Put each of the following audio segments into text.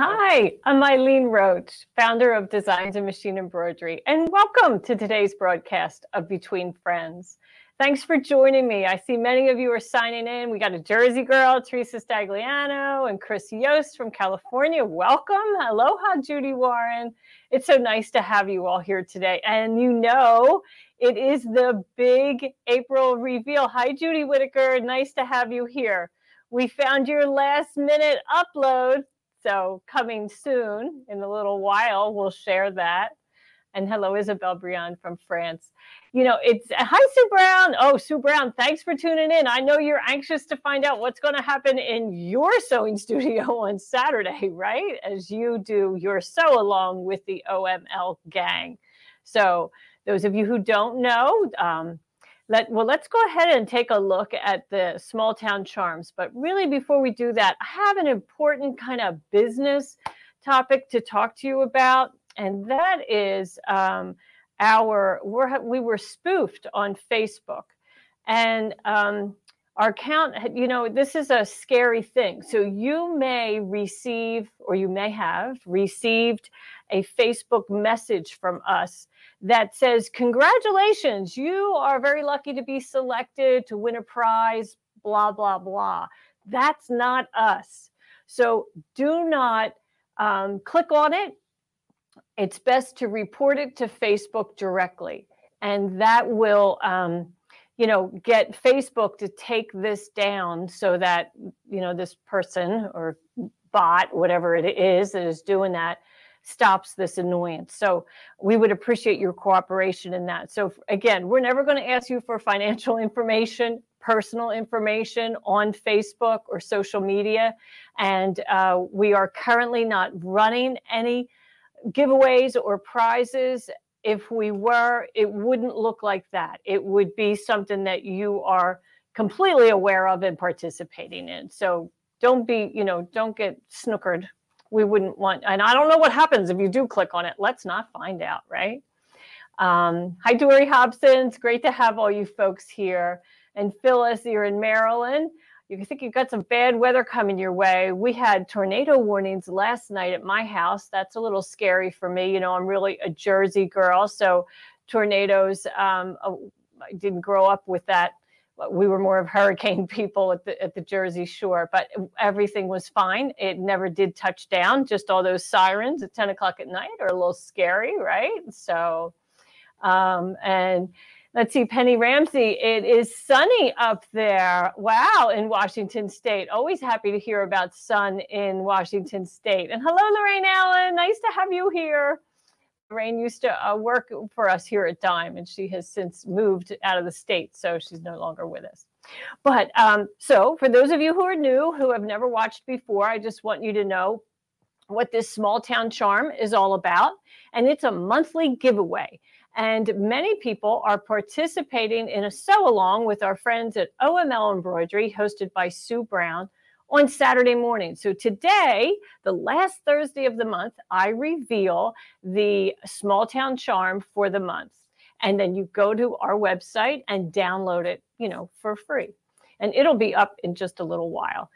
Hi, I'm Eileen Roach, founder of Designs and Machine Embroidery, and welcome to today's broadcast of Between Friends. Thanks for joining me. I see many of you are signing in. We got a Jersey girl, Teresa Stagliano, and Chris Yost from California. Welcome. Aloha, Judy Warren. It's so nice to have you all here today. And you know, it is the big April reveal. Hi, Judy Whitaker. Nice to have you here. We found your last minute upload. So coming soon in a little while, we'll share that. And hello, Isabelle Briand from France. You know, it's, hi, Sue Brown. Oh, Sue Brown, thanks for tuning in. I know you're anxious to find out what's going to happen in your sewing studio on Saturday, right? As you do your sew along with the OML gang. So those of you who don't know, let's go ahead and take a look at the Small Town Charms. But really, before we do that, I have an important kind of business topic to talk to you about. And that is we were spoofed on Facebook. And our account, you know, this is a scary thing. So you may receive, or you may have received, a Facebook message from us that says, congratulations, you are very lucky to be selected to win a prize, blah, blah, blah. That's not us. So do not click on it. It's best to report it to Facebook directly. And that will, you know, get Facebook to take this down so that, you know, this person or bot, whatever it is that is doing that, stops this annoyance. So we would appreciate your cooperation in that. So again, we're never going to ask you for financial information, personal information on Facebook or social media. And we are currently not running any giveaways or prizes. If we were, it wouldn't look like that. It would be something that you are completely aware of and participating in. So don't be, you know, don't get snookered. We wouldn't want, and I don't know what happens if you do click on it. Let's not find out, right? Hi, Dory Hobson. It's great to have all you folks here. And Phyllis, you're in Maryland. You think you've got some bad weather coming your way. We had tornado warnings last night at my house. That's a little scary for me. You know, I'm really a Jersey girl, so tornadoes, I didn't grow up with that. We were more of hurricane people at the Jersey Shore, but everything was fine. It never did touch down. Just all those sirens at 10 o'clock at night are a little scary, right? So, and let's see, Penny Ramsey, it is sunny up there. Wow, in Washington State. Always happy to hear about sun in Washington State. And hello, Lorraine Allen. Nice to have you here. Lorraine used to work for us here at Dime, and she has since moved out of the state, so she's no longer with us. But so for those of you who are new, who have never watched before, I just want you to know what this Small Town Charm is all about. And it's a monthly giveaway. And many people are participating in a sew-along with our friends at OML Embroidery, hosted by Sue Brown, on Saturday morning. So today, the last Thursday of the month, I reveal the Small Town Charm for the month. And then you go to our website and download it, you know, for free. And it'll be up in just a little while.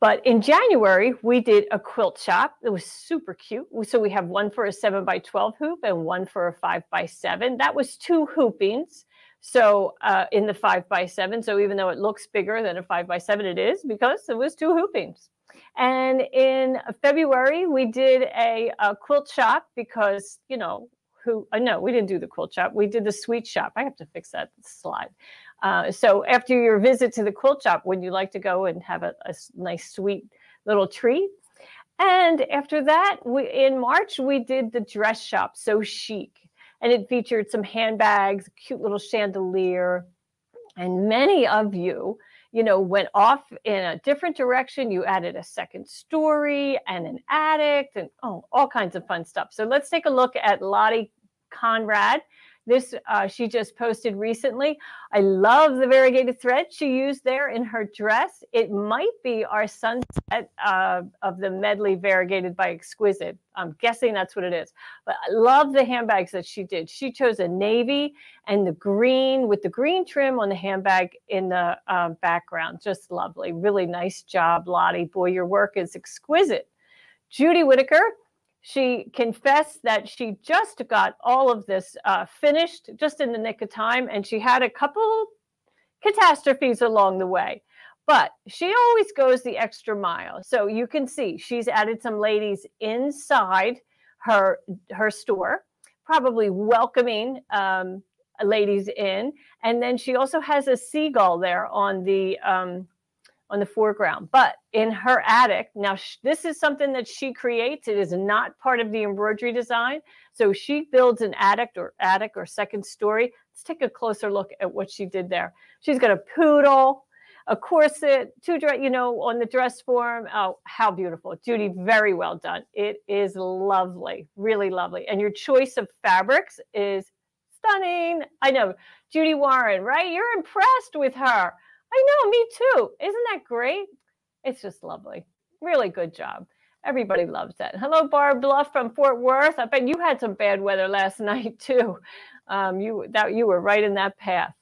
But in January, we did a quilt shop. It was super cute. So we have one for a 7x12 hoop and one for a 5x7. That was two hoopings. So in the 5x7, so even though it looks bigger than a 5x7, it is because it was two hoopings. And in February, we did a quilt shop because, you know, no, we didn't do the quilt shop. We did the sweet shop. I have to fix that slide. So after your visit to the quilt shop, wouldn't you like to go and have a nice sweet little treat? And after that, in March, we did the dress shop, So Chic. And it featured some handbags, cute little chandelier. And many of you, you know, went off in a different direction. You added a second story and an attic and all kinds of fun stuff. So let's take a look at Lottie Conrad. This she just posted recently. I love the variegated thread she used there in her dress. It might be our sunset of the medley variegated by Exquisite. I'm guessing that's what it is. But I love the handbags that she did. She chose a navy and the green with the green trim on the handbag in the background. Just lovely. Really nice job, Lottie. Boy, your work is exquisite. Judy Whitaker, she confessed that she just got all of this finished just in the nick of time, and she had a couple catastrophes along the way. But she always goes the extra mile. So you can see she's added some ladies inside her store, probably welcoming ladies in. And then she also has a seagull there on the foreground. But in her attic, now this is something that she creates. It is not part of the embroidery design. So she builds an attic or second story. Let's take a closer look at what she did there. She's got a poodle, a corset, two dress, you know, on the dress form. Oh, how beautiful. Judy, very well done. It is lovely, really lovely. And your choice of fabrics is stunning. I know, Judy Warren, right? You're impressed with her. I know, me too. Isn't that great? It's just lovely. Really good job. Everybody loves that. Hello, Barb Bluff from Fort Worth. I bet you had some bad weather last night too. You were right in that path.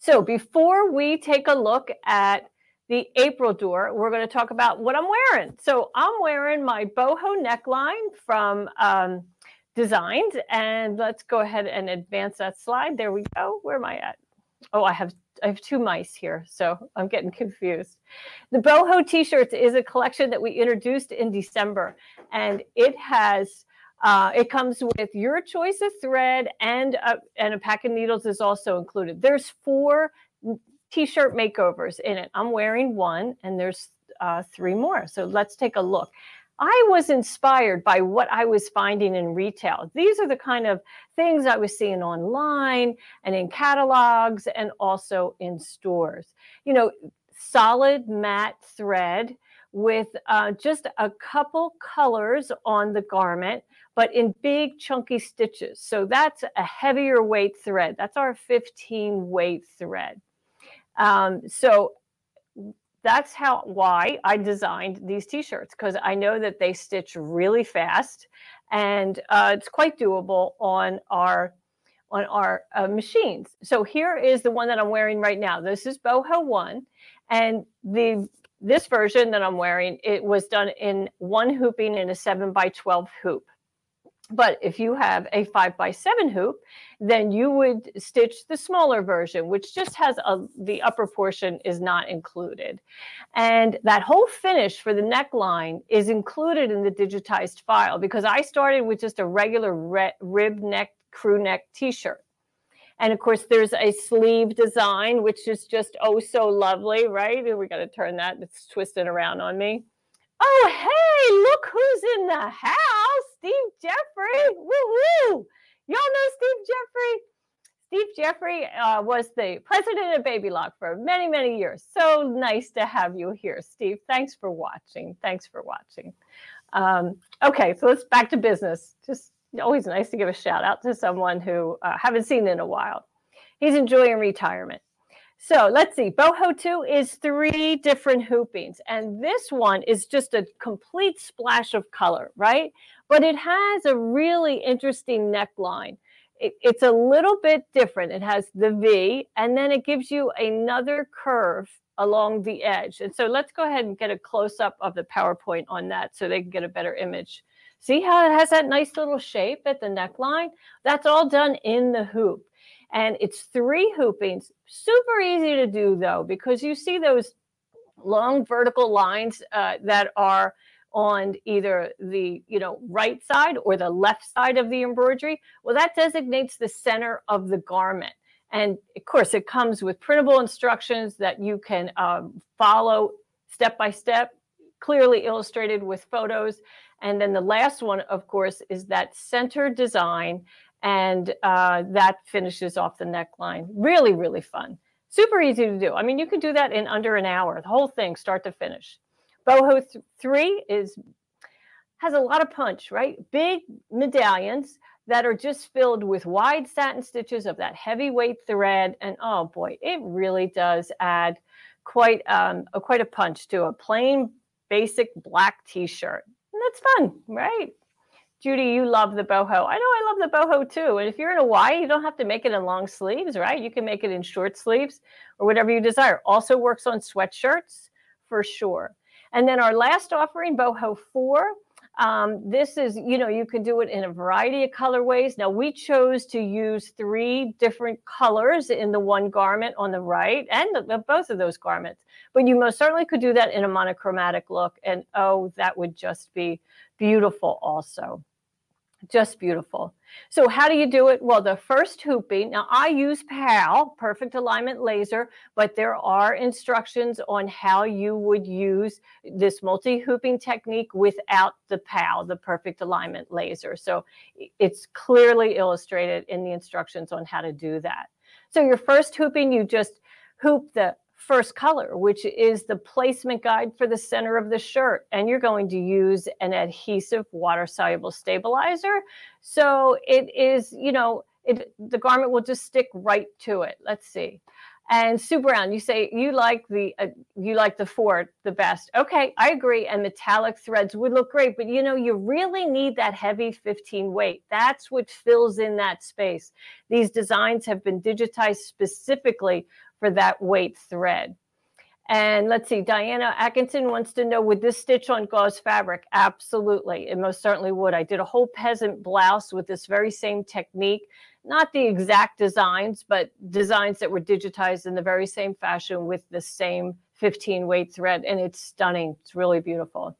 So before we take a look at the April door, we're going to talk about what I'm wearing. So I'm wearing my boho neckline from Designs. And let's go ahead and advance that slide. There we go. Where am I at? Oh, I have two mice here, so I'm getting confused. The Boho T-Shirts is a collection that we introduced in December, and it has... it comes with your choice of thread, and a pack of needles is also included. There's 4 t-shirt makeovers in it. I'm wearing one, and there's 3 more. So let's take a look. I was inspired by what I was finding in retail. These are the kind of things I was seeing online and in catalogs and also in stores. You know, solid matte thread with just a couple colors on the garment, but in big chunky stitches. So that's a heavier weight thread. That's our 15 weight thread. So that's why I designed these t-shirts, because I know that they stitch really fast, and it's quite doable on our machines. So here is the one that I'm wearing right now. This is Boho 1, and this version that I'm wearing, it was done in 1 hooping in a 7x12 hoop. But if you have a 5x7 hoop, then you would stitch the smaller version, which just has the upper portion is not included. And that whole finish for the neckline is included in the digitized file, because I started with just a regular rib neck, crew neck t-shirt. And of course, there's a sleeve design, which is just oh so lovely, right? And we got to turn that. It's twisting around on me. Oh, hey, look who's in the house. Steve Jeffrey. Woo-woo. Y'all know Steve Jeffrey? Steve Jeffrey was the president of Baby Lock for many, many years. So nice to have you here, Steve. Thanks for watching. Thanks for watching. Okay, so let's back to business. Just always nice to give a shout out to someone who haven't seen in a while. He's enjoying retirement. So let's see. Boho 2 is 3 different hoopings. And this one is just a complete splash of color, right? But it has a really interesting neckline. It's a little bit different. It has the V, and then it gives you another curve along the edge. And so let's go ahead and get a close-up of the PowerPoint on that so they can get a better image. See how it has that nice little shape at the neckline? That's all done in the hoop. And it's 3 hoopings. Super easy to do, though, because you see those long vertical lines that are on either the right side or the left side of the embroidery. Well, that designates the center of the garment. And, of course, it comes with printable instructions that you can follow step by step, clearly illustrated with photos. And then the last one, of course, is that center design, and that finishes off the neckline. Really, really fun. Super easy to do. I mean, you can do that in under an hour, the whole thing, start to finish. Boho 3 has a lot of punch, right? Big medallions that are just filled with wide satin stitches of that heavyweight thread. And oh boy, it really does add quite a punch to a plain, basic black t-shirt. And that's fun, right? Judy, you love the boho. I know I love the boho too. And if you're in Hawaii, you don't have to make it in long sleeves, right? You can make it in short sleeves or whatever you desire. Also works on sweatshirts for sure. And then our last offering, Boho 4. This is, you know, you can do it in a variety of colorways. Now we chose to use 3 different colors in the one garment on the right and both of those garments, but you most certainly could do that in a monochromatic look. And oh, that would just be beautiful also. Just beautiful. So how do you do it? Well, the first hooping, now I use PAL, Perfect Alignment Laser, but there are instructions on how you would use this multi-hooping technique without the PAL, the Perfect Alignment Laser. So it's clearly illustrated in the instructions on how to do that. So your first hooping, you just hoop the first color, which is the placement guide for the center of the shirt. And you're going to use an adhesive water-soluble stabilizer. So it is, you know, the garment will just stick right to it. Let's see. And Sue Brown, you say you like the 4 the best. Okay, I agree. And metallic threads would look great, but you know, you really need that heavy 15 weight. That's what fills in that space. These designs have been digitized specifically for that weight thread. And let's see, Diana Atkinson wants to know, would this stitch on gauze fabric? Absolutely, it most certainly would. I did a whole peasant blouse with this very same technique, not the exact designs, but designs that were digitized in the very same fashion with the same 15 weight thread. And it's stunning, it's really beautiful.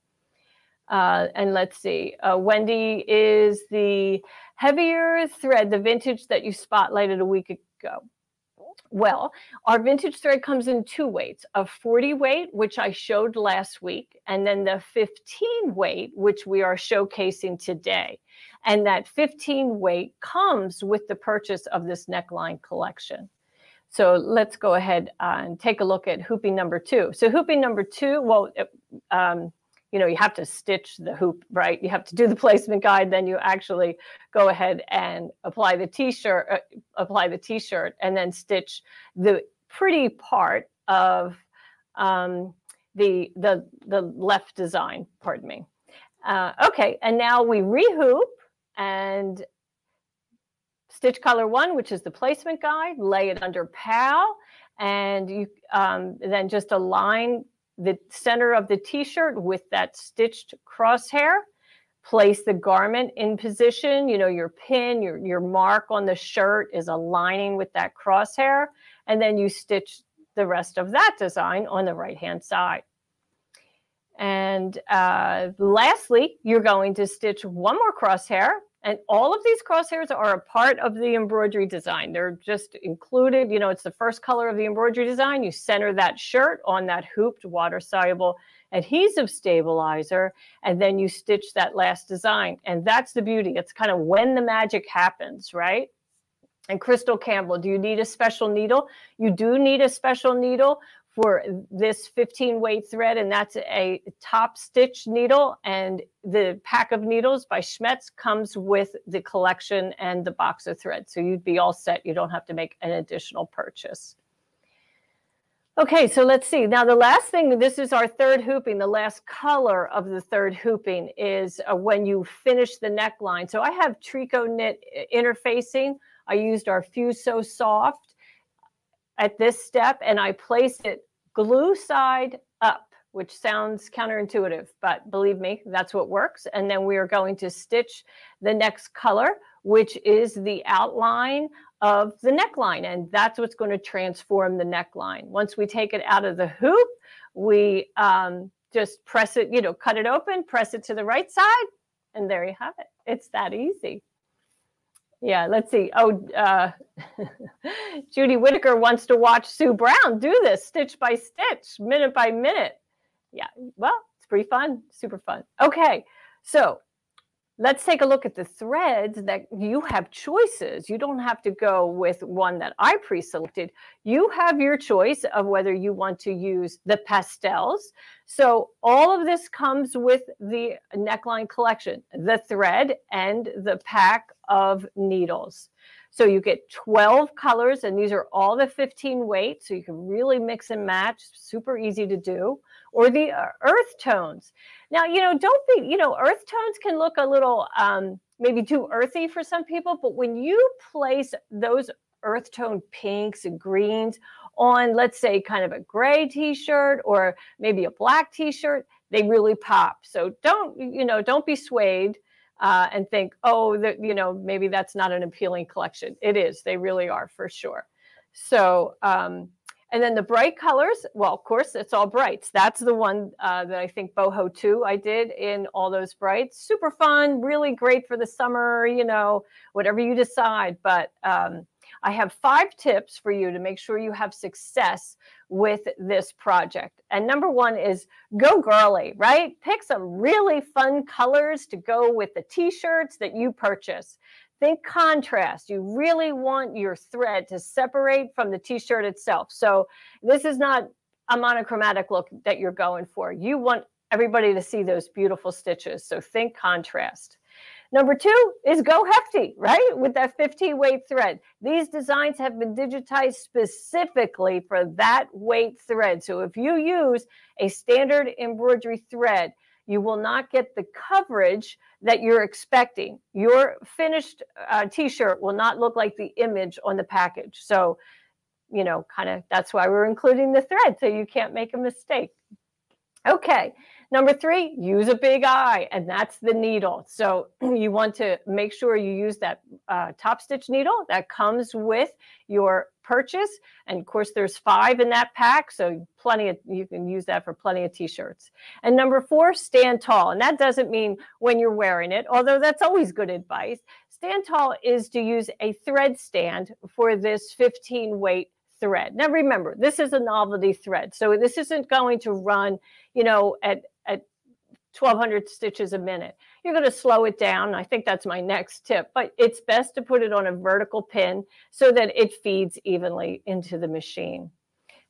And let's see, Wendy, is the heavier thread the vintage that you spotlighted a week ago? Well, our vintage thread comes in 2 weights, a 40 weight, which I showed last week, and then the 15 weight, which we are showcasing today. And that 15 weight comes with the purchase of this neckline collection. So let's go ahead and take a look at hooping number 2. So hooping number 2, well, you know, you have to stitch the hoop, right? You have to do the placement guide, then you actually go ahead and apply the t-shirt and then stitch the pretty part of the left design, pardon me. Okay, and now we rehoop and stitch color 1, which is the placement guide, lay it under PAL, and you then just align the center of the t-shirt with that stitched crosshair, place the garment in position, you know, your pin, your mark on the shirt is aligning with that crosshair, and then you stitch the rest of that design on the right-hand side. And lastly, you're going to stitch one more crosshair, and all of these crosshairs are a part of the embroidery design. They're just included, you know, it's the first color of the embroidery design. You center that shirt on that hooped water-soluble adhesive stabilizer, and then you stitch that last design. And that's the beauty. It's kind of when the magic happens, right? And Crystal Campbell, do you need a special needle? You do need a special needle for this 15 weight thread, and that's a top stitch needle, and the pack of needles by Schmetz comes with the collection and the box of thread. So you'd be all set. You don't have to make an additional purchase. Okay, so let's see. Now the last thing, this is our third hooping, the last color of the third hooping is when you finish the neckline. So I have tricot knit interfacing. I used our Fuso Soft at this step, and I place it glue side up, which sounds counterintuitive, but believe me, that's what works. And then we are going to stitch the next color, which is the outline of the neckline. And that's what's going to transform the neckline. Once we take it out of the hoop, we just press it, you know, cut it open, press it to the right side, and there you have it. It's that easy. Yeah, let's see. Oh, Judy Whitaker wants to watch Sue Brown do this stitch by stitch, minute by minute. Yeah, well, it's pretty fun, super fun. Okay, so let's take a look at the threads that you have choices. You don't have to go with one that I pre-selected. You have your choice of whether you want to use the pastels. So all of this comes with the neckline collection, the thread and the pack of needles. So you get 12 colors, and these are all the 15 weight. So you can really mix and match, super easy to do. Or the earth tones. Now, you know, don't be, you know, earth tones can look a little maybe too earthy for some people, but when you place those earth tone pinks and greens on, let's say, kind of a gray t-shirt or maybe a black t-shirt, they really pop. So don't, you know, don't be swayed and think, oh, you know, maybe that's not an appealing collection. It is. They really are, for sure. So, and then the bright colors, well, of course, it's all brights. That's the one that I think Boho 2 I did in all those brights. Super fun, really great for the summer, you know, whatever you decide. But I have 5 tips for you to make sure you have success with this project. And number one is go girly, right? Pick some really fun colors to go with the t-shirts that you purchase. Think contrast. You really want your thread to separate from the t-shirt itself. So this is not a monochromatic look that you're going for. You want everybody to see those beautiful stitches. So think contrast. Number 2 is go hefty, right? With that 15-weight thread. These designs have been digitized specifically for that weight thread. So if you use a standard embroidery thread, you will not get the coverage that you're expecting. Your finished t-shirt will not look like the image on the package. So, you know, kind of that's why we're including the thread, so you can't make a mistake. Okay, number 3, use a big eye, and that's the needle. So you want to make sure you use that top stitch needle that comes with your purchase. And of course, there's 5 in that pack, so plenty of, you can use that for plenty of t-shirts. And number 4, stand tall. And that doesn't mean when you're wearing it, although that's always good advice. Stand tall is to use a thread stand for this 15-weight thread. Now remember, this is a novelty thread, so this isn't going to run, you know, at 1200 stitches a minute. You're going to slow it down. I think that's my next tip, but it's best to put it on a vertical pin so that it feeds evenly into the machine.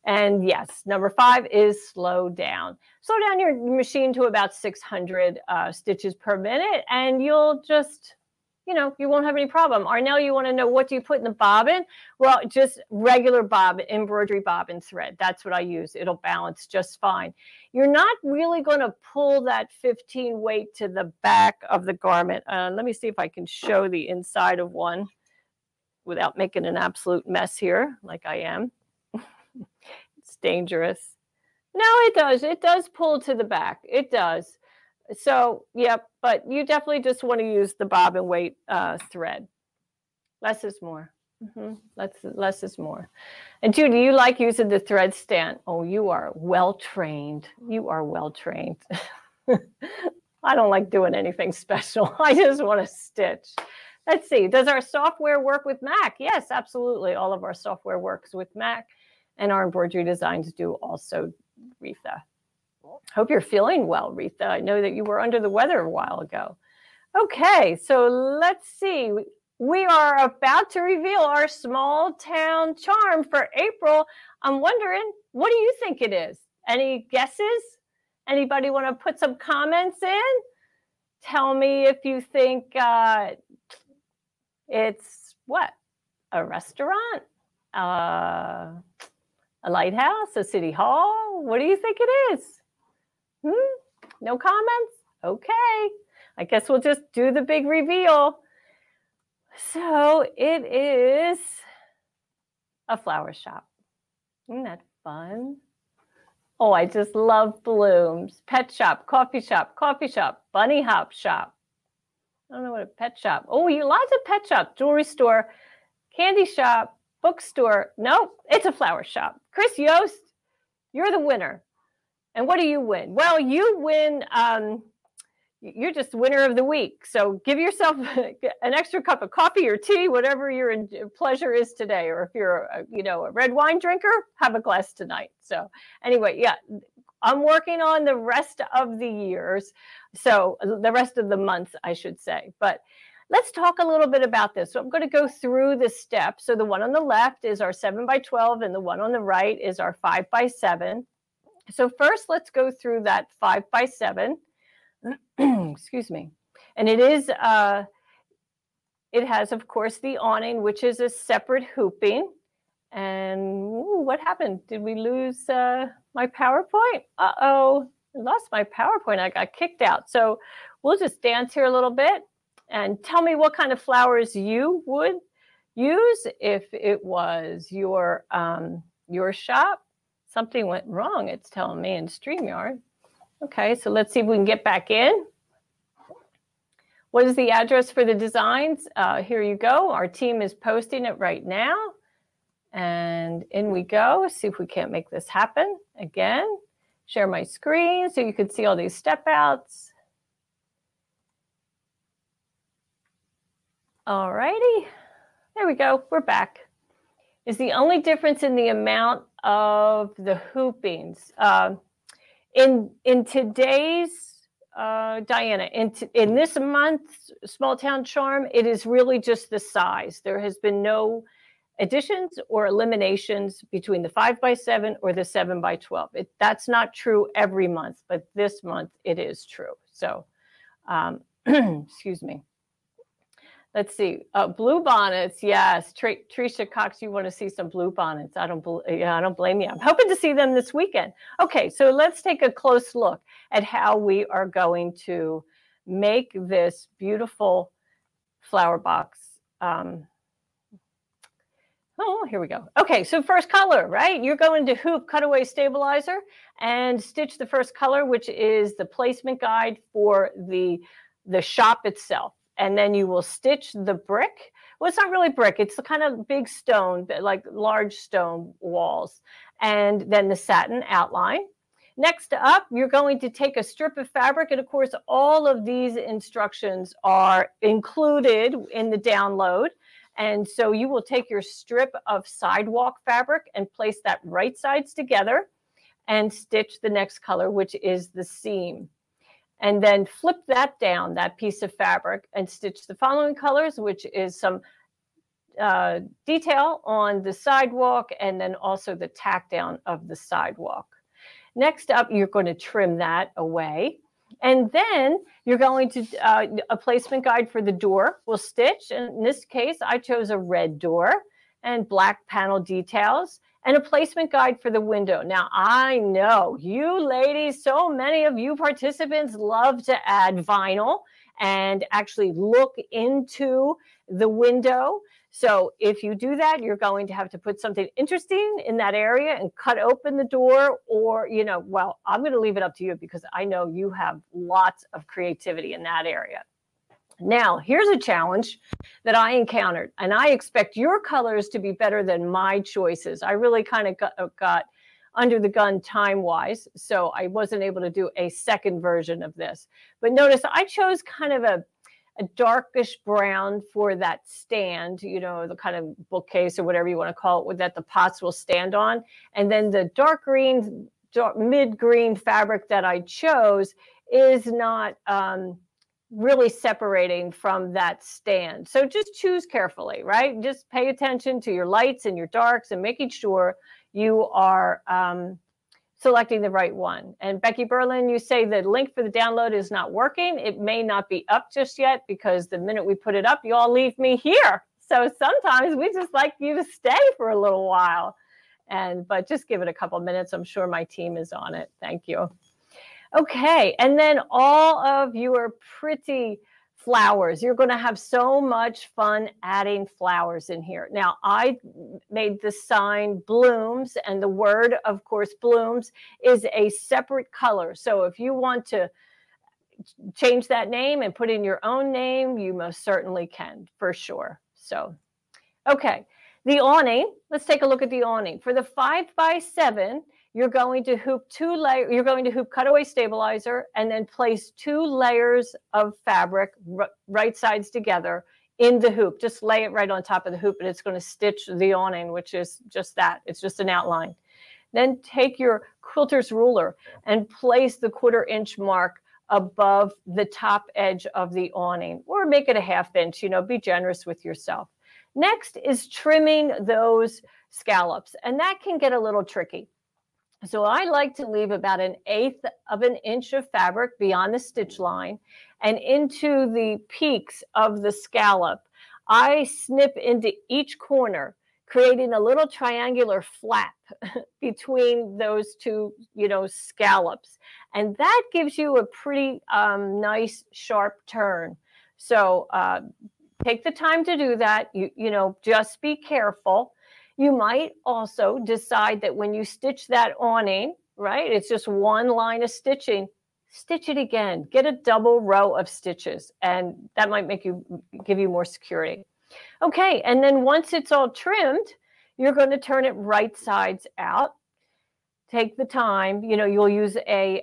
And yes, number 5 is slow down. Slow down your machine to about 600 stitches per minute, and you'll just, you know, you won't have any problem. Arnell, you want to know, what do you put in the bobbin? Well, just regular bobbin, embroidery bobbin thread. That's what I use. It'll balance just fine. You're not really going to pull that 15 weight to the back of the garment. Let me see if I can show the inside of one without making an absolute mess here, like I am. It's dangerous. No, it does. It does pull to the back. It does. So, yep, but you definitely just want to use the bobbin weight thread. Less is more. Less is more. And Judy, you like using the thread stand. Oh, you are well-trained. You are well-trained. I don't like doing anything special. I just want to stitch. Let's see. Does our software work with Mac? Yes, absolutely. All of our software works with Mac, and our embroidery designs do also, Retha. Hope you're feeling well, Retha. I know that you were under the weather a while ago. Okay, so let's see. We are about to reveal our small town charm for April. I'm wondering, what do you think it is? Any guesses? Anybody want to put some comments in? Tell me if you think it's what? A restaurant? A lighthouse? A city hall? What do you think it is? No comments? Okay. I guess we'll just do the big reveal. So it is a flower shop. Isn't that fun? Oh, I just love blooms. Pet shop, coffee shop, bunny hop shop. I don't know what a pet shop. Oh, you lots of pet shop, jewelry store, candy shop, bookstore. Nope, it's a flower shop. Chris Yost, you're the winner. And what do you win? Well, you win, you're just winner of the week. So give yourself an extra cup of coffee or tea, whatever your pleasure is today. Or if you're, you know, a red wine drinker, have a glass tonight. So anyway, yeah, I'm working on the rest of the years. So the rest of the months, I should say. But let's talk a little bit about this. So I'm going to go through the steps. So the one on the left is our 7 by 12, and the one on the right is our 5 by 7. So first, let's go through that 5 by 7. Excuse me. And it is, it has, of course, the awning, which is a separate hooping. And ooh, what happened? Did we lose my PowerPoint? Uh-oh, I lost my PowerPoint. I got kicked out. So we'll just dance here a little bit and tell me what kind of flowers you would use if it was your shop. Something went wrong, it's telling me in StreamYard. Okay, so let's see if we can get back in. What is the address for the designs? Here you go. Our team is posting it right now. And in we go. See if we can't make this happen. Again, share my screen so you can see all these step outs. All righty. There we go. We're back. Is the only difference in the amount of the hoopings. In today's Diana, in this month's Small Town Charm, it is really just the size. There has been no additions or eliminations between the 5x7 or the 7x12. That's not true every month, but this month it is true. So, excuse me. Let's see. Blue bonnets. Yes. Tricia Cox, you want to see some blue bonnets. I don't blame you. I'm hoping to see them this weekend. Okay. So let's take a close look at how we are going to make this beautiful flower box. Oh, here we go. Okay. So first color, right? You're going to hoop cutaway stabilizer and stitch the first color, which is the placement guide for the shop itself. And then you will stitch the brick. Well, it's not really brick. It's the kind of big stone, like large stone walls. And then the satin outline. Next up, you're going to take a strip of fabric. And of course, all of these instructions are included in the download. And so you will take your strip of sidewalk fabric and place that right sides together and stitch the next color, which is the seam. And then flip that down, that piece of fabric, and stitch the following colors, which is some detail on the sidewalk and then also the tack down of the sidewalk. Next up, you're going to trim that away. And then you're going to, a placement guide for the door will stitch. And in this case, I chose a red door and black panel details. And a placement guide for the window. Now, I know you ladies, so many of you participants love to add vinyl and actually look into the window. So if you do that, you're going to have to put something interesting in that area and cut open the door or, you know, well, I'm going to leave it up to you because I know you have lots of creativity in that area. Now, here's a challenge that I encountered, and I expect your colors to be better than my choices. I really kind of got under the gun time-wise, so I wasn't able to do a second version of this. But notice I chose kind of a darkish brown for that stand, you know, the kind of bookcase or whatever you want to call it that the pots will stand on. And then the dark green, mid-green fabric that I chose is not... really separating from that stand. So just choose carefully, right? Just pay attention to your lights and your darks and making sure you are selecting the right one. And Becky Berlin, you say the link for the download is not working. It may not be up just yet because the minute we put it up, you all leave me here. So sometimes we just like you to stay for a little while. But just give it a couple minutes. I'm sure my team is on it. Thank you. Okay, and then all of your pretty flowers. You're going to have so much fun adding flowers in here. Now, I made the sign blooms, and the word, of course, blooms is a separate color. So if you want to change that name and put in your own name, you most certainly can, for sure. So, okay, the awning. Let's take a look at the awning. For the 5x7, you're going to hoop you're going to hoop cutaway stabilizer and then place two layers of fabric right sides together in the hoop. Just lay it right on top of the hoop and it's going to stitch the awning, which is just that. It's just an outline. Then take your quilter's ruler and place the 1/4 inch mark above the top edge of the awning or make it a 1/2 inch, you know, be generous with yourself. Next is trimming those scallops, and that can get a little tricky. So I like to leave about 1/8 of an inch of fabric beyond the stitch line and into the peaks of the scallop. I snip into each corner, creating a little triangular flap between those two, you know, scallops. And that gives you a pretty nice sharp turn. So take the time to do that. You know, just be careful. You might also decide that when you stitch that awning, right, it's just one line of stitching, stitch it again, get a double row of stitches, and that might make you, give you more security. Okay, and then once it's all trimmed, you're going to turn it right sides out. Take the time, you know, you'll use a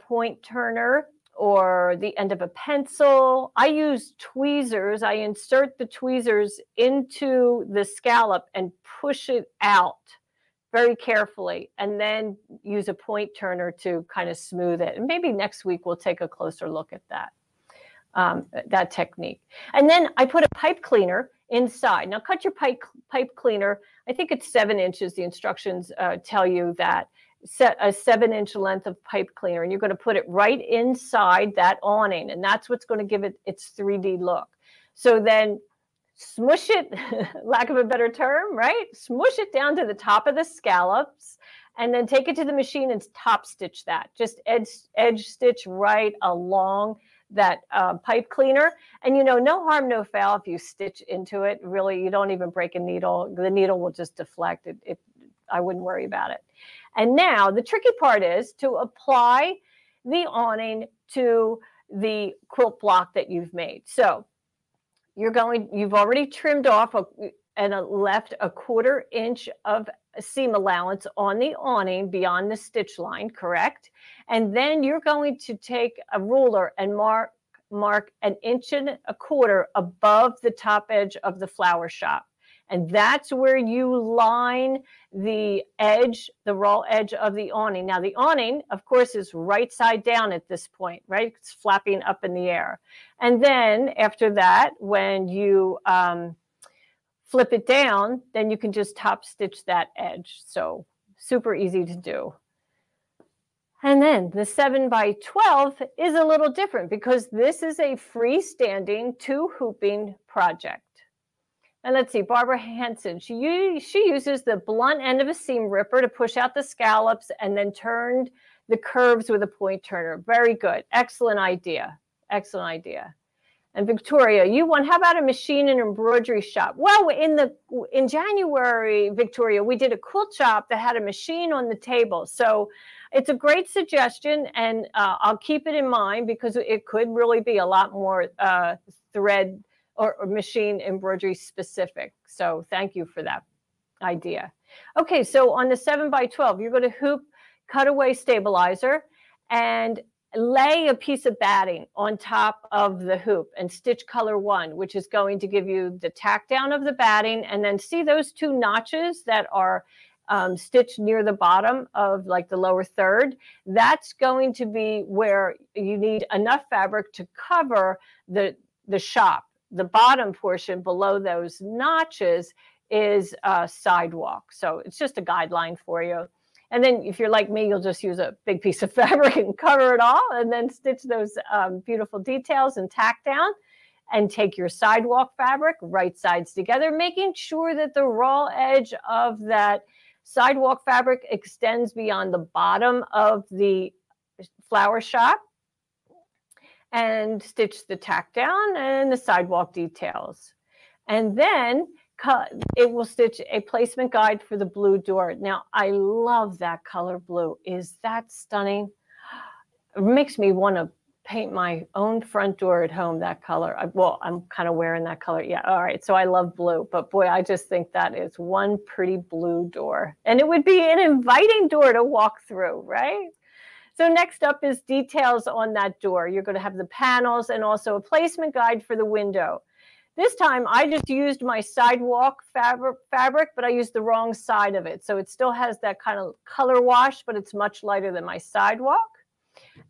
point turner or the end of a pencil. I use tweezers. I insert the tweezers into the scallop and push it out very carefully, and then use a point turner to kind of smooth it. And maybe next week we'll take a closer look at that, that technique. And then I put a pipe cleaner inside. Now cut your pipe cleaner. I think it's 7 inches. The instructions tell you that. Set a 7-inch length of pipe cleaner, and you're going to put it right inside that awning, and that's what's going to give it its 3D look. So then smush it, lack of a better term, right? Smush it down to the top of the scallops, and then take it to the machine and top stitch that. Just edge stitch right along that pipe cleaner. And you know, no harm, no foul if you stitch into it. Really, you don't even break a needle. The needle will just deflect. I wouldn't worry about it. And now the tricky part is to apply the awning to the quilt block that you've made. So you've already trimmed off left a 1/4 inch of seam allowance on the awning beyond the stitch line, correct? And then you're going to take a ruler and mark 1 1/4 inches above the top edge of the flower shop. And that's where you line the edge, the raw edge of the awning. Now the awning, of course, is right side down at this point, right? It's flapping up in the air. And then after that, when you flip it down, then you can just top stitch that edge. So super easy to do. And then the 7 by 12 is a little different because this is a freestanding 2-hooping project. And let's see, Barbara Hanson, she uses the blunt end of a seam ripper to push out the scallops and then turned the curves with a point turner. Very good. Excellent idea. Excellent idea. And Victoria, how about a machine and embroidery shop? Well, in January, Victoria, we did a quilt shop that had a machine on the table. So it's a great suggestion, and I'll keep it in mind because it could really be a lot more thread or machine embroidery specific. So thank you for that idea. Okay, so on the 7 by 12, you're going to hoop cutaway stabilizer and lay a piece of batting on top of the hoop and stitch color 1, which is going to give you the tack down of the batting. And then see those 2 notches that are stitched near the bottom of like the lower third? That's going to be where you need enough fabric to cover the shop. The bottom portion below those notches is a sidewalk. So it's just a guideline for you. And then if you're like me, you'll just use a big piece of fabric and cover it all, and then stitch those beautiful details and tack down, and take your sidewalk fabric right sides together, making sure that the raw edge of that sidewalk fabric extends beyond the bottom of the flower shop, and stitch the tack down and the sidewalk details. And then it will stitch a placement guide for the blue door. Now, I love that color blue. Is that stunning? It makes me want to paint my own front door at home that color. Well, I'm kind of wearing that color. Yeah, all right. So I love blue, but boy, I just think that is one pretty blue door. And it would be an inviting door to walk through, right? So next up is details on that door. You're going to have the panels and also a placement guide for the window. This time I just used my sidewalk fabric, but I used the wrong side of it. So it still has that kind of color wash, but it's much lighter than my sidewalk.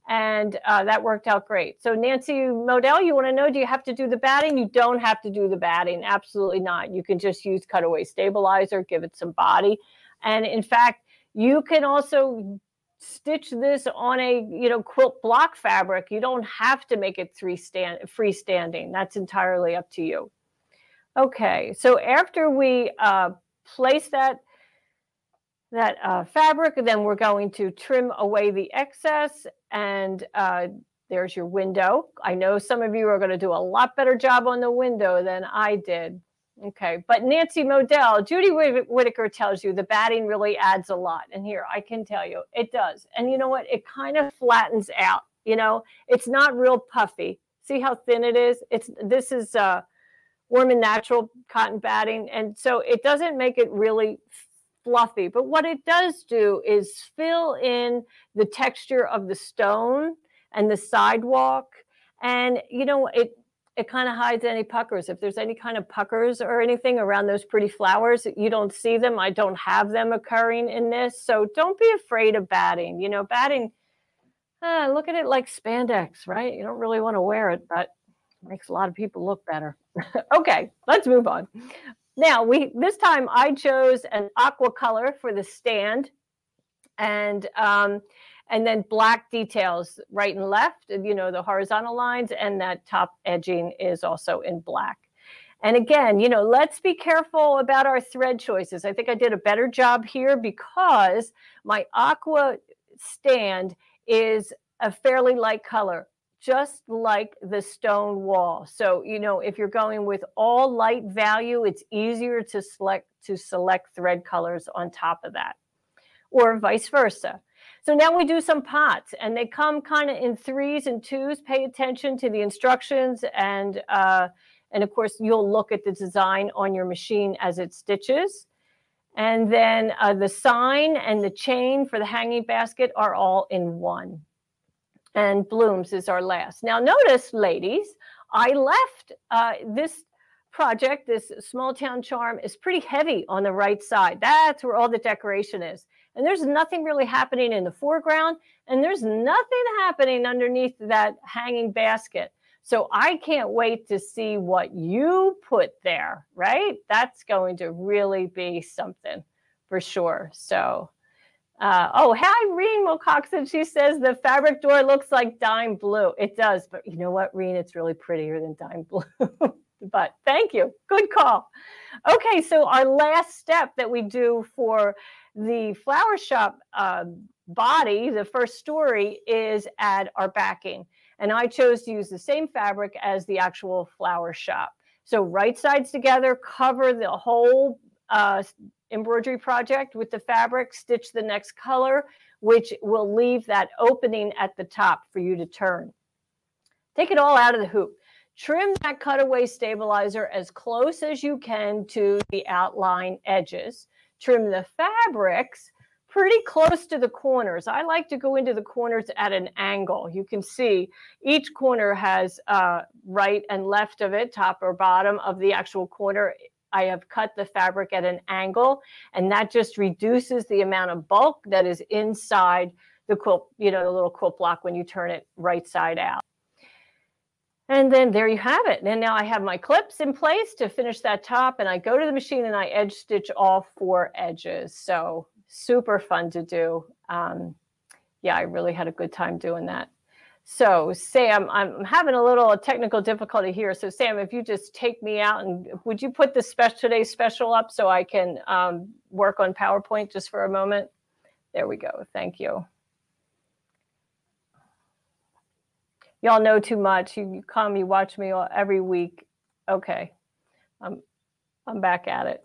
And that worked out great. So Nancy Modell, you want to know, do you have to do the batting? You don't have to do the batting. Absolutely not. You can just use cutaway stabilizer, give it some body. And in fact, you can also stitch this on a quilt block fabric. You don't have to make it freestanding. That's entirely up to you. Okay, so after we place that fabric, then we're going to trim away the excess, and there's your window. I know some of you are going to do a lot better job on the window than I did. Okay, but Nancy Modell, Judy Whitaker tells you the batting really adds a lot. And here, I can tell you, it does. And you know what? It kind of flattens out You know, it's not real puffy. See how thin it is? This is warm and natural cotton batting. And so it doesn't make it really fluffy. But what it does do is fill in the texture of the stone and the sidewalk. And, you know, it kind of hides any puckers. If there's any kind of puckers or anything around those pretty flowers, you don't see them. I don't have them occurring in this. So don't be afraid of batting. You know, batting, look at it like spandex, right? You don't really want to wear it, but it makes a lot of people look better. Okay, let's move on. Now, this time I chose an aqua color for the stand, and then black details right and left, you know, the horizontal lines, and that top edging is also in black. And again, you know, let's be careful about our thread choices. I think I did a better job here because my aqua stand is a fairly light color, just like the stone wall. So, you know, if you're going with all light value, it's easier to select thread colors on top of that, or vice versa. So now we do some pots, and they come kind of in 3s and 2s. Pay attention to the instructions, and of course, you'll look at the design on your machine as it stitches. And then the sign and the chain for the hanging basket are all in one. And blooms is our last. Now notice, ladies, I left this project, this Small Town Charm, is pretty heavy on the right side. That's where all the decoration is. And there's nothing really happening in the foreground, and there's nothing happening underneath that hanging basket. So I can't wait to see what you put there, right? That's going to really be something for sure. So, oh, Irene Wilcoxon, she says the fabric door looks like dime blue. It does, but you know what, Reen, it's really prettier than dime blue. But thank you, good call. Okay, so our last step that we do for the flower shop body, the first story, is add our backing. And I chose to use the same fabric as the actual flower shop. So right sides together, cover the whole embroidery project with the fabric, stitch the next color, which will leave that opening at the top for you to turn. Take it all out of the hoop. Trim that cutaway stabilizer as close as you can to the outline edges. Trim the fabrics pretty close to the corners. I like to go into the corners at an angle. You can see each corner has right and left of it, top or bottom of the actual corner. I have cut the fabric at an angle, and that just reduces the amount of bulk that is inside the quilt, you know, the little quilt block when you turn it right side out. And then there you have it. And now I have my clips in place to finish that top, and I go to the machine and I edge stitch all 4 edges. So super fun to do. Yeah, I really had a good time doing that. So Sam, I'm having a little technical difficulty here. So Sam, if you just take me out, and would you put the today's special up so I can work on PowerPoint just for a moment? There we go. Thank you. Y'all know too much. You come, you watch me every week. Okay, I'm back at it.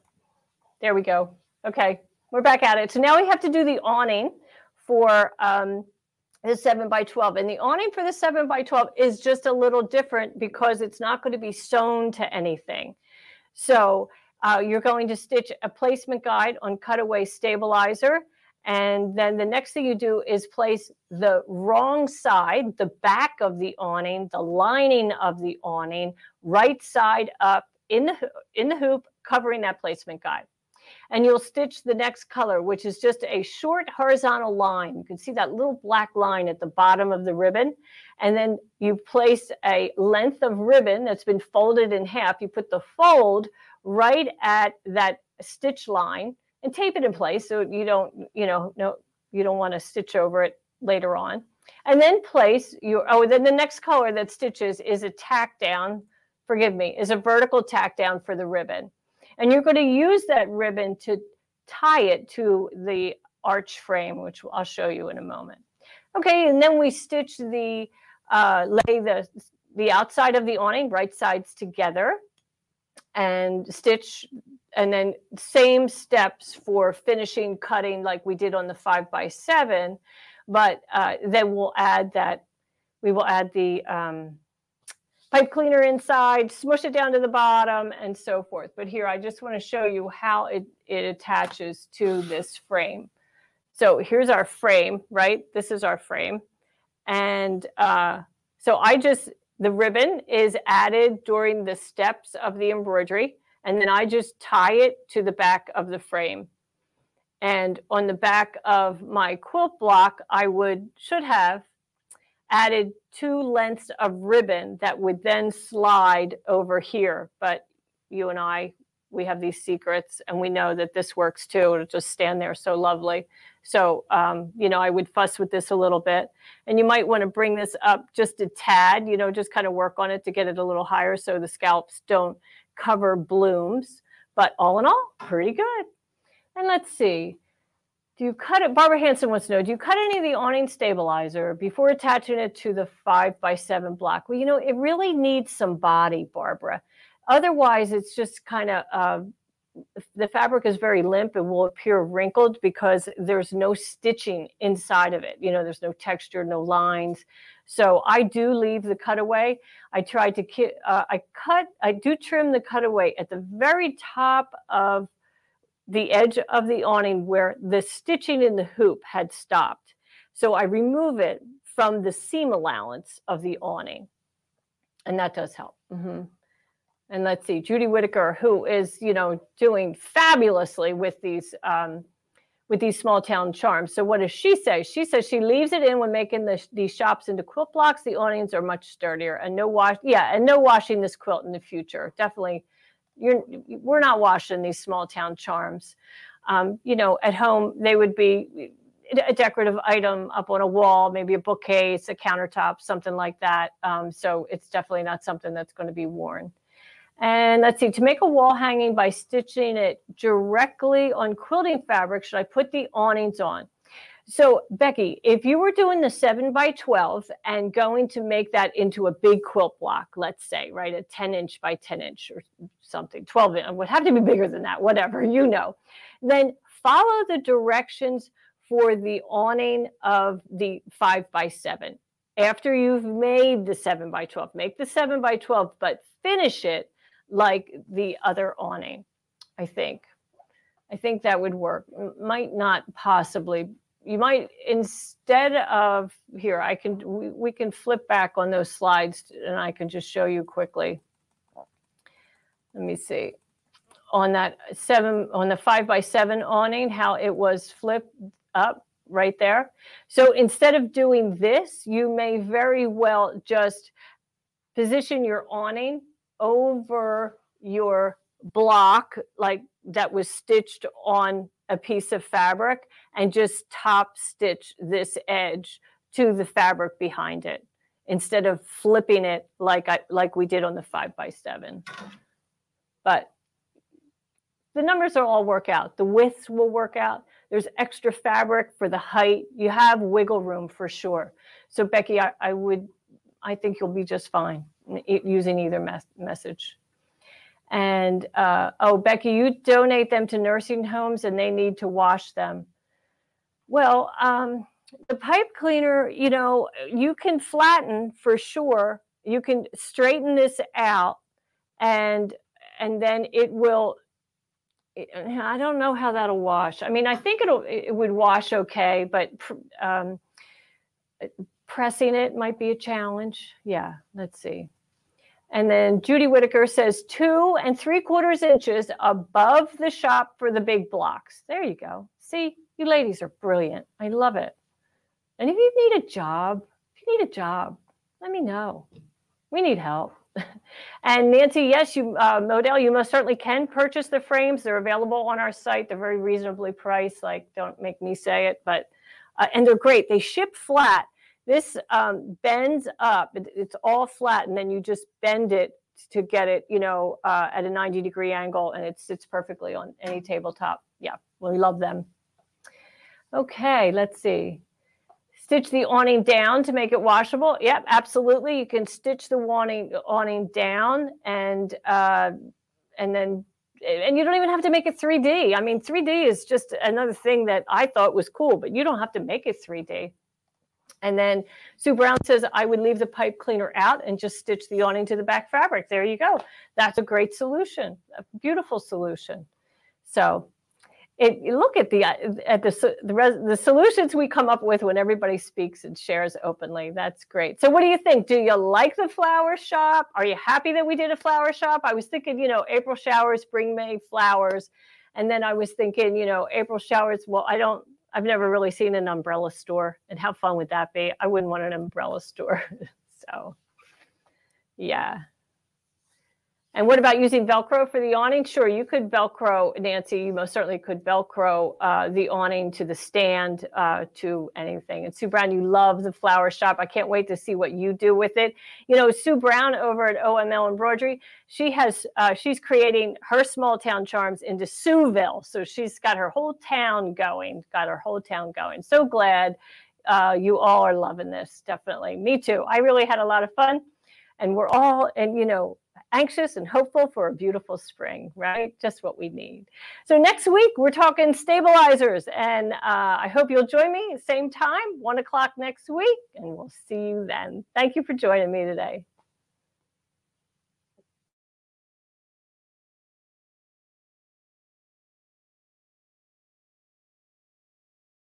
There we go. Okay, we're back at it. So now we have to do the awning for the 7x12, and the awning for the 7x12 is just a little different because it's not going to be sewn to anything. So you're going to stitch a placement guide on cutaway stabilizer, and then the next thing you do is place the wrong side, the back of the awning, the lining of the awning, right side up in the hoop, covering that placement guide. And you'll stitch the next color, which is just a short horizontal line. You can see that little black line at the bottom of the ribbon. And then you place a length of ribbon that's been folded in half. You put the fold right at that stitch line and tape it in place so you don't, you don't want to stitch over it later on. And then place your, oh, then the next color that stitches is a tack down, forgive me, is a vertical tack down for the ribbon. And you're going to use that ribbon to tie it to the arch frame, which I'll show you in a moment. Okay, and then we stitch the, lay the outside of the awning, right sides together, and stitch, and then same steps for finishing cutting like we did on the 5x7, but then we'll add that We will add the pipe cleaner inside, smush it down to the bottom, and so forth. But here, I just want to show you how it attaches to this frame. So here's our frame, right? This is our frame. And so the ribbon is added during the steps of the embroidery, and then I just tie it to the back of the frame. And on the back of my quilt block, I should have added 2 lengths of ribbon that would then slide over here. But you and I, we have these secrets, and we know that this works too. It'll just stand there so lovely. So, you know, I would fuss with this a little bit. And you might want to bring this up just a tad, you know, just kind of work on it to get it a little higher so the scallops don't cover blooms. But all in all, pretty good. And let's see. Do you cut it? Barbara Hanson wants to know, do you cut any of the awning stabilizer before attaching it to the 5x7 block? Well, you know, it really needs some body, Barbara. Otherwise, it's just kind of, the fabric is very limp and will appear wrinkled because there's no stitching inside of it. You know, there's no texture, no lines. So I do leave the cutaway. I try to, I do trim the cutaway at the very top of the edge of the awning where the stitching in the hoop had stopped. So I remove it from the seam allowance of the awning. And that does help. Mm-hmm. And let's see, Judy Whitaker, who is, you know, doing fabulously with these small town charms. So what does she say? She says she leaves it in when making the shops into quilt blocks. The awnings are much sturdier and no wash. Yeah, and no washing this quilt in the future. Definitely, we're not washing these small town charms. You know, at home they would be a decorative item up on a wall, maybe a bookcase, a countertop, something like that. So it's definitely not something that's going to be worn. And let's see, to make a wall hanging by stitching it directly on quilting fabric, should I put the awnings on? So Becky, if you were doing the 7x12 and going to make that into a big quilt block, let's say, right, a 10-inch by 10-inch or something, 12-inch, it would have to be bigger than that, whatever, you know, then follow the directions for the awning of the 5x7. After you've made the 7x12, make the 7x12, but finish it like the other awning. I think that would work. Might not possibly. You might, instead of here, we can flip back on those slides and I can just show you quickly. Let me see. On that on the 5x7 awning, how it was flipped up right there. So instead of doing this, you may very well just position your awning over your block like that was stitched on a piece of fabric and just top stitch this edge to the fabric behind it instead of flipping it like we did on the 5x7. But the numbers will all work out. The widths will work out. There's extra fabric for the height. You have wiggle room for sure. So Becky, I think you'll be just fine using either message. And, oh, Becky, you donate them to nursing homes and they need to wash them. Well, the pipe cleaner, you know, you can flatten for sure. You can straighten this out and then it will, I don't know how that'll wash. I mean, I think it would wash okay, but pressing it might be a challenge. Yeah, let's see. And then Judy Whitaker says 2 3/4 inches above the shop for the big blocks. There you go. See, you ladies are brilliant. I love it. And if you need a job, let me know. We need help. And Nancy, yes, you, Modell, you most certainly can purchase the frames. They're available on our site. They're very reasonably priced. Like, don't make me say it, but, and they're great. They ship flat. This bends up, it's all flat, and then you just bend it to get it, you know, at a 90-degree angle, and it sits perfectly on any tabletop. Yeah, we love them. Okay, let's see. Stitch the awning down to make it washable. Yep, absolutely. You can stitch the awning down and then, and you don't even have to make it 3D. I mean, 3D is just another thing that I thought was cool, but you don't have to make it 3D. And then Sue Brown says, I would leave the pipe cleaner out and just stitch the awning to the back fabric. There you go. That's a great solution, a beautiful solution. So look at the solutions we come up with when everybody speaks and shares openly. That's great. So what do you think? Do you like the flower shop? Are you happy that we did a flower shop? I was thinking, you know, April showers bring May flowers. And then I was thinking, you know, April showers, well, I've never really seen an umbrella store, and how fun would that be? I wouldn't want an umbrella store. So, yeah. And what about using Velcro for the awning? Sure, you could Velcro, Nancy, you most certainly could Velcro the awning to the stand, to anything. And Sue Brown, you love the flower shop. I can't wait to see what you do with it. You know, Sue Brown over at OML Embroidery, she has, she's creating her small town charms into Sueville. So she's got her whole town going, So glad you all are loving this, definitely. Me too. I really had a lot of fun, and we're all, and you know, anxious and hopeful for a beautiful spring, right? Just what we need. So next week, we're talking stabilizers, and I hope you'll join me at the same time, 1 o'clock next week, and we'll see you then. Thank you for joining me today.